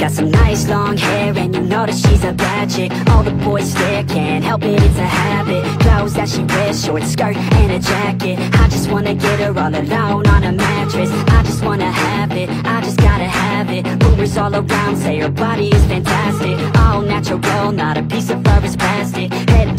got some nice long hair, and you know that she's a bad chick. All the boys stare, can't help it, it's a habit. Clothes that she wears, short skirt and a jacket. I just wanna get her all alone on a mattress. I just wanna have it, I just gotta have it. Rumors all around say her body is fantastic. All natural, not a piece of fur is plastic. Head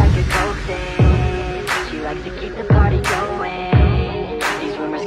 like a coke thing. She likes to keep the party going. These rumors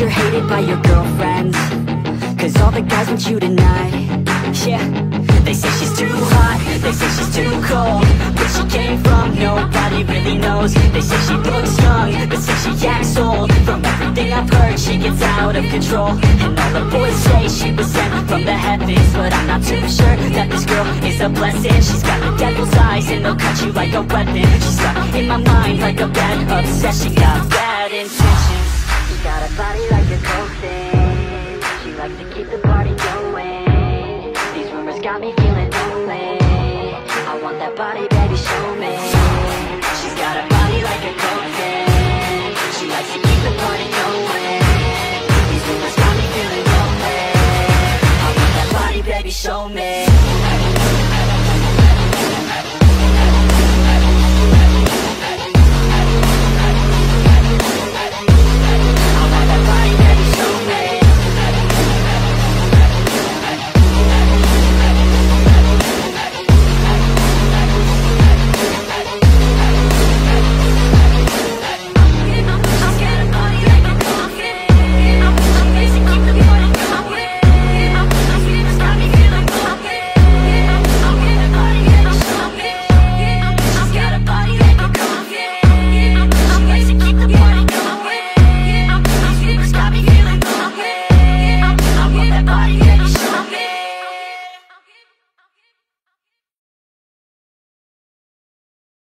You're hated by your girlfriends, cause all the guys want you tonight. Yeah, they say she's too hot, they say she's too cold. Where she came from, nobody really knows. They say she looks young, but say she acts old. From everything I've heard, she gets out of control. And all the boys say she was sent from the heavens. But I'm not too sure that this girl is a blessing. She's got the devil's eyes and they'll cut you like a weapon. She's stuck in my mind like a bad obsession. Got bad intentions. She got a body like a coke thing. She likes to keep the party going. These rumors got me feeling lonely. I want that body, baby, show me. She's got a body like a coke thing. She likes to keep the party going. These rumors got me feeling lonely. I want that body, baby, show me.